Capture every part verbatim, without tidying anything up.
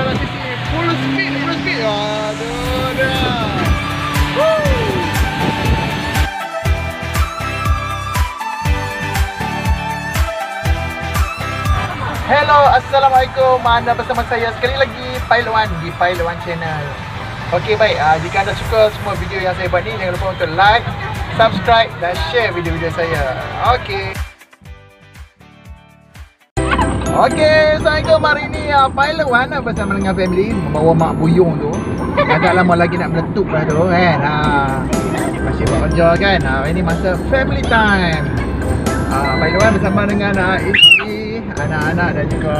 dah kat sini. Full speed, full speed. Aduh dah. Woo. Hello, Assalamualaikum. Anda bersama saya sekali lagi Pilot One di Pilot One Channel. Okey, baik, uh, jika anda suka semua video yang saya buat ni, jangan lupa untuk like, subscribe dan share video-video saya. Okey. Okey, Assalamualaikum. Hari ni uh, Pilot One uh, bersama dengan family membawa mak buyung tu. Agak lama lagi nak meletup lah tu kan. Uh, masih buat kerja kan. Uh, ini masa family time. Uh, Pilot One bersama dengan uh, isteri, anak-anak dan juga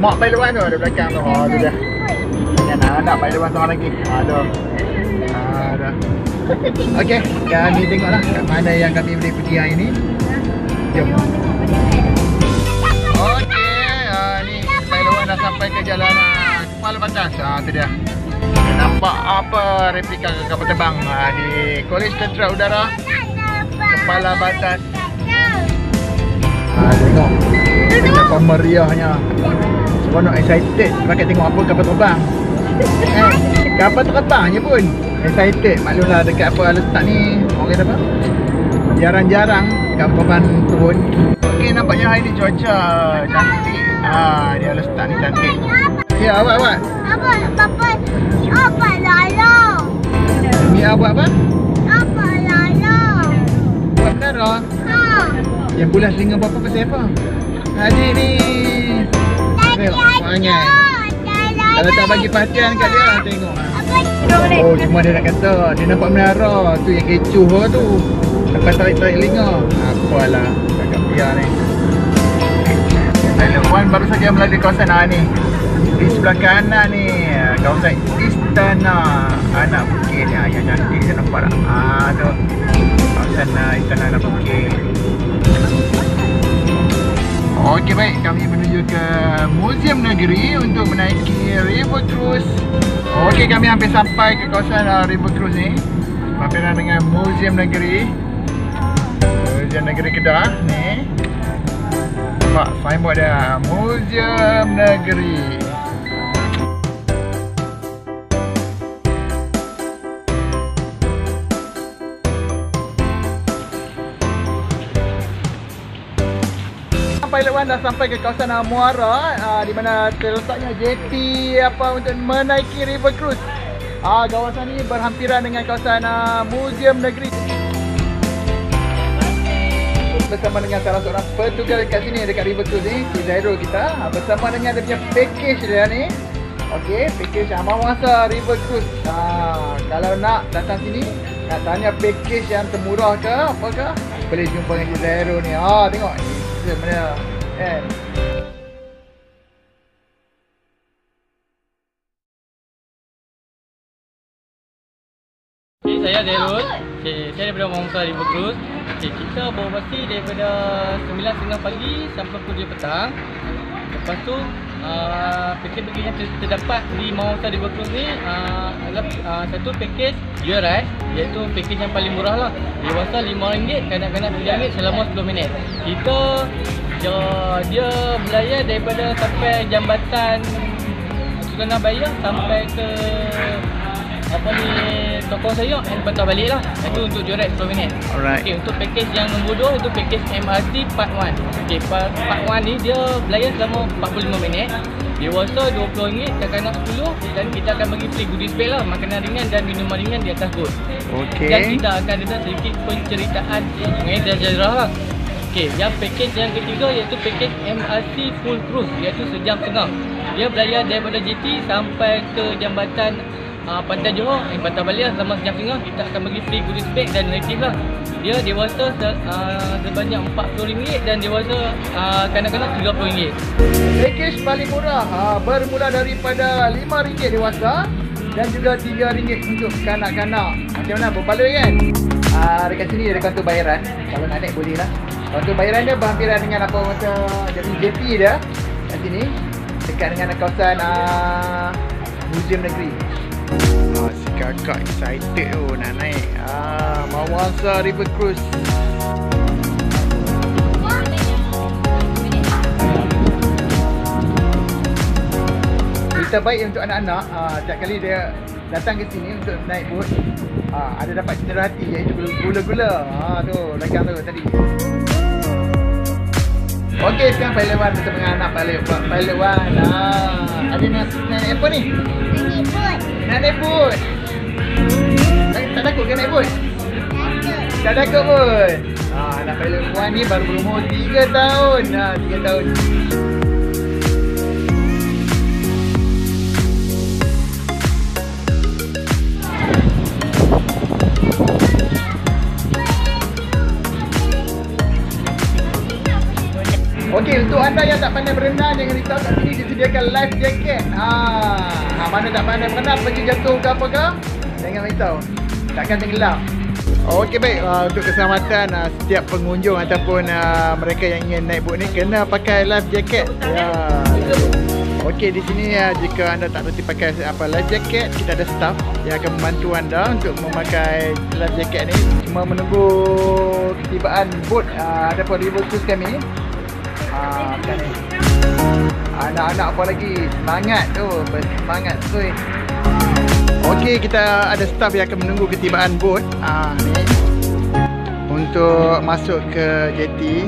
mak Pilot One tu ada belakang tu. Oh, tu dah. Dan anak-anak Pilot One seorang lagi. Aduh. Aduh. Okey, kami tengoklah kat mana yang kami boleh pergi hari ni. Jom. Dah sampai ke jalan uh, Kepala Batas. Ah, tu dia. Kita nampak apa replika kapal terbang uh, di College Kenderaan Udara Kepala Batas. Ah, tengok. Betapa meriahnya. Seronok, excited. Semakin tengok apa kapal terbang. Eh, kapal terbangnya pun excited. Maklumlah dekat apa letak ni, orang kata apa? Jarang-jarang kapal terbang turun. Okey, nampaknya hari ni cuaca cantik. Ah, dia letak ni cantik. Ya, awak awak. Apa? Papa. Apa lalo? Ni awak apa? Apa lalo? Apa lalo? Ha. Yang pula singa bapa pasal apa? Hari ni. Tengok sangat. Kalau tak bagi perhatian kat dia, tengok ah. Oh, cuma dia nak kata, dia nampak menara tu yang kecoh tu. Lepas tarik-tarik linga. Apalah, cakap dia ni. Pilot One baru saja melalui kawasan ah, ni. Di sebelah kanan ni kawasan Istana Anak Bukit ni ah, yang cantik dia nampak tak? Ah, tu kawasan ah, Istana Anak Bukit. Okey, baik, kami menuju ke Muzium Negeri untuk menaiki River Cruise. Okey, kami hampir sampai ke kawasan ah, River Cruise ni. Berhampiran dengan Muzium Negeri Muzium Negeri Kedah ni. Nampak signboard dia, Muzium Negeri. Pilot One dah sampai ke kawasan Muara uh, di mana terletaknya J T apa untuk menaiki river cruise. Ah, uh, kawasan ni berhampiran dengan kawasan uh, Muzium Negeri. Bersama dengan salah seorang petugas kat sini dekat river cruise ni, Desireo kita bersama dengan dia punya package dia ni. Okey, package Mahawangsa River Cruise. Ha, kalau nak datang sini, nak tanya package yang termurah ke apa ke, boleh jumpa dengan Desireo ni. Ha, tengok ni sebenarnya kan. Okay, saya Desireo. Okay, saya daripada Mahawangsa River Cruise. Okay, kita beroperasi daripada sembilan tiga puluh pagi sampai pukul dua petang. Lepas tu, uh, pakej-pakej yang terdapat di Mahawangsa River Cruise ni uh, adalah uh, satu pakej year ride, iaitu pakej yang paling murah lah. Dewasa lima ringgit, kanak-kanak tujuh ringgit selama sepuluh minit. Kita dia, dia berlayar daripada sampai Jambatan Sultanah Bahiyah sampai ke apa ni toko saya dan patah balik lah. Itu untuk joret sepuluh minit. Alright. Okay, untuk package yang nombor dua itu package M R T part one. Okay, part, part satu ni dia berlayar selama empat puluh lima minit. Dewasa dua puluh ringgit, kanak-kanak sepuluh ringgit dan kita akan bagi free goodies bag lah, makanan ringan dan minuman ringan di atas bot. Okay. Dan kita akan ada sedikit penceritaan mengenai sejarah lah. Okay, yang package yang ketiga iaitu package M R T full cruise iaitu sejam setengah. Dia berlayar daripada J T sampai ke Jambatan Uh, Pantai Johor, eh, Pantai Balia selama sejam setengah. Kita akan bagi free goodies bag dan relatif lah. Dia dewasa uh, sebanyak empat puluh ringgit dan dewasa uh, kanak-kanak tiga puluh ringgit. Package paling murah uh, bermula daripada lima ringgit dewasa dan juga tiga ringgit untuk kanak-kanak. Macam mana berbaloi kan? Uh, dekat sini ada kartu bayaran. Kalau nak naik boleh lah. Kartu bayaran dia berhampiran dengan apa kata jadi J P dia. Kat sini dekat dengan kawasan uh, Muzium Negeri. Ah, si kakak excited tu nak naik ah, Mahawangsa River Cruise. terbaik untuk anak-anak uh, setiap kali dia datang ke sini untuk naik bot, uh, ada dapat cendera hati, iaitu gula-gula. Ha, tu belakang tu tadi. Okey, sekarang Pilot One bersama dengan anak Pilot One. Pilot One ah, ada nak naik apa ni? Naik bot. Nak naik bot. Tak, tak takut ke naik bot? Tak takut pun. Ah, anak Pilot One ni baru berumur tiga tahun. Ah, tiga tahun. Okey, untuk anda yang tak pandai berenang, jangan risau, kat sini disediakan life jacket. Ah, ha, mana tak pandai berenang, pergi jatuh ke apa ke, jangan risau, takkan tenggelam. Okey, baik, uh, untuk keselamatan uh, setiap pengunjung ataupun uh, mereka yang ingin naik bot ni kena pakai life jacket. Ya. Okey, di sini uh, jika anda tak reti pakai apa life jacket, kita ada staff yang akan membantu anda untuk memakai life jacket ni. Cuma menunggu ketibaan bot uh, ataupun river cruise kami. Ah, anak-anak apa lagi semangat tu, bersemangat tu. Okey, kita ada staff yang akan menunggu ketibaan bot ah, ni untuk masuk ke jeti.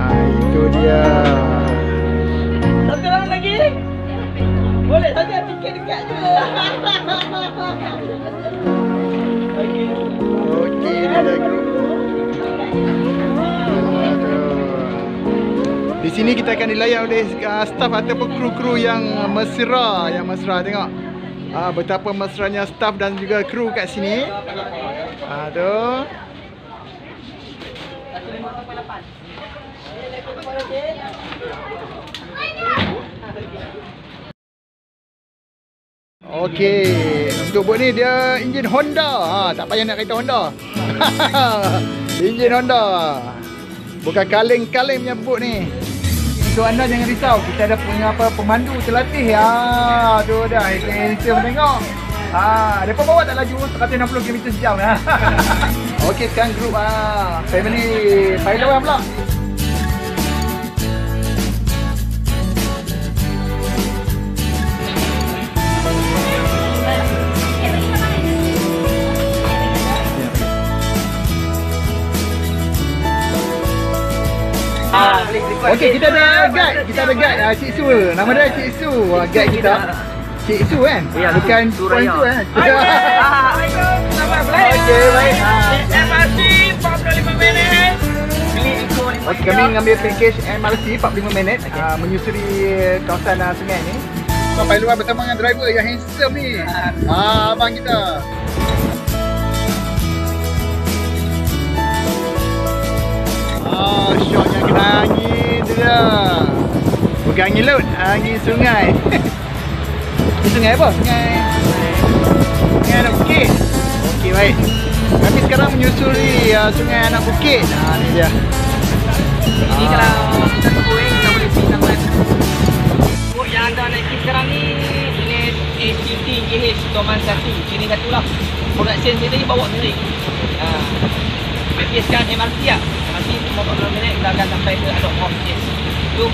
Ah, itu dia. Satu orang lagi. Boleh saja fikir dekat je. Okey. Okey, dia ada grup. Di sini kita akan dilayan oleh uh, staff ataupun kru-kru yang mesra, yang mesra tengok. Uh, betapa mesranya staff dan juga kru kat sini. Ah, tu. Okey, untuk bot ni dia enjin Honda. Ha, tak payah nak kereta Honda. Enjin Honda. Bukan kaleng-kaleng punya bot ni. So anda jangan risau, kita ada punya apa pemandu terlatih. Ah, tu dah handsome tengok. Ah, depa bawa tak laju seratus enam puluh kilometer sejam. Ah. Okey, sekarang grup ah family Pilot One pula. Okey, kita ada guide, kita ada guide ah, Cik Su. Nama dia Cik Su. Guide kita. Cik Su kan? Ya, bukan Suraya. Su kan? Assalamualaikum. Selamat malam. Okey, baik. M R T empat puluh lima minit. Beli ikut. Okey, kami ngambil package M R T empat puluh lima minit menyusuri kawasan sungai ni. Sampai luar bersama dengan driver yang handsome ni. Ah, abang kita. Oh, shot yang kena angin tu dah. Bukan angin laut, angin sungai. Ini sungai apa? Sungai Sungai Anak Bukit. Okey, baik. Kami sekarang menyusuri uh, Sungai Anak Bukit. Haa, ni dia. Ini ah, kalau kita terkuih, kita boleh pergi sangat. Bot yang anda naiki sekarang ni jenis A C T J H satu, jenis satu lah. Production saya tadi bawa sendiri. Haa, pergi sekarang M R T lah. empat puluh minit kita akan sampai ke Adok Home. Jom.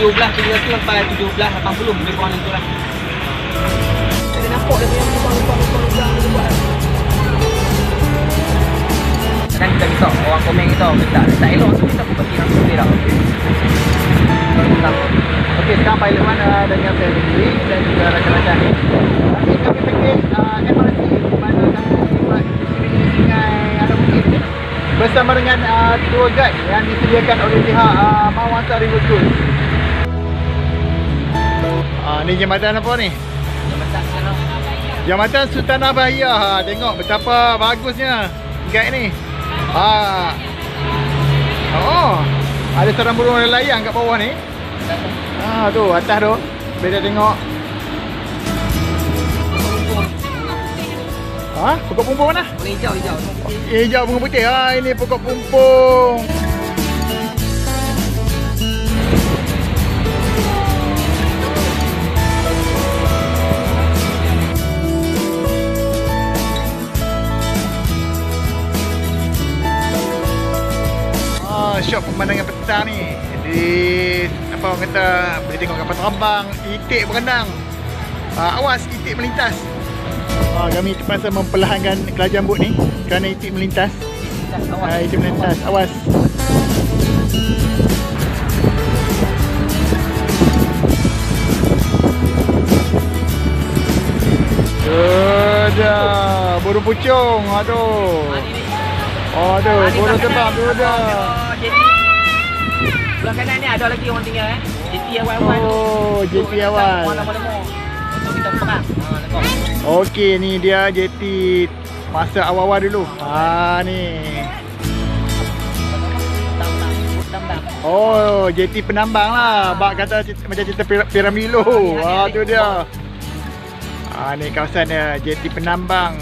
tujuh belas tiga puluh lapan puluh lebih kurang itu lah. Saya nampak dia yang lepas-lepas-lepas-lepas. Dan kita minta orang komen kita, minta tak elok tu kita pun pergi orang sendiri dah. Okey, sekarang Pilot One dengan family dan juga rakan-rakan ni. Nanti kami pakai M R T di mana kami buat di Sungai Anak Bukit bersama dengan tour guide yang disediakan oleh pihak Mahawangsa River Cruise. Ah, ni jambatan apa ni? Jambatan Sultanah Bahiyah. Jambatan Sultanah Bahiyah. Ha, tengok betapa bagusnya guide ni. Ah. Oh. Ada seorang burung layang kat bawah ni. Ah, tu atas tu. Beda tengok. Ha? Pokok pumpung mana? Hijau, hijau. Hijau bunga putih. Ha, ini pokok pumpung. Syok pemandangan petang ni. Jadi apa orang kata, boleh tengok kapal terbang, itik berenang. Aa, awas itik melintas. Aa, kami terpaksa memperlahankan kelajuan bot ni kerana itik melintas. Aa, itik melintas, awas. Sudah, burung pucung. Aduh. Aduh, burung terbang tu dah. Belah kanan ni ada lagi orang tinggal eh. J T awan-awan. Oh, J T awan. Untuk kita perang. Okey, ni dia J T masa awal-awal dulu. Ha ni. Oh, J T penambang lah. Bak kata macam cerita Piramilo. Ha tu dia. Ha ni kawasan dia, J T penambang.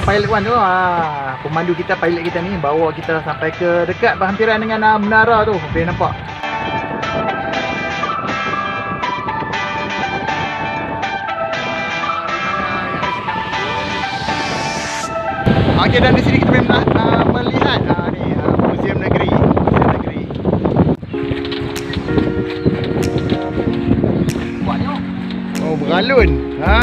Pilot One tu, ah, pemandu kita, pilot kita ni bawa kita sampai ke dekat berhampiran dengan ah, menara tu. Boleh nampak. Okey, dan di sini kita boleh ah, melihat ah, ni ah, Muzium Negeri Muzium Negeri. Buatnya. Oh, beralun. Ha.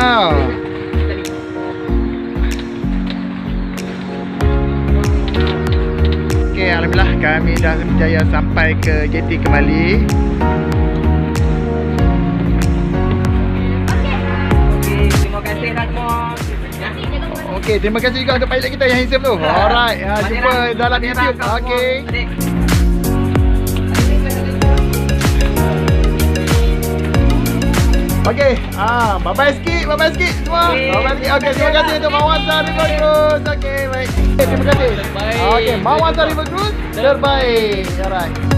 Alhamdulillah, kami dah berjaya sampai ke J T kembali. Okey. Okey, terima kasih Rahman. Okey, terima kasih juga untuk pilot kita yang handsome tu. Alright, ha, jumpa dalam YouTube. Okey. Okey, ah, bye-bye sikit, bye-bye sikit semua. Bye-bye sikit. Okey, terima kasih untuk Mahawangsa River Cruise. Okey, baik. Terima kasih. Okey, Mahawangsa River Cruise terbaik. Alright.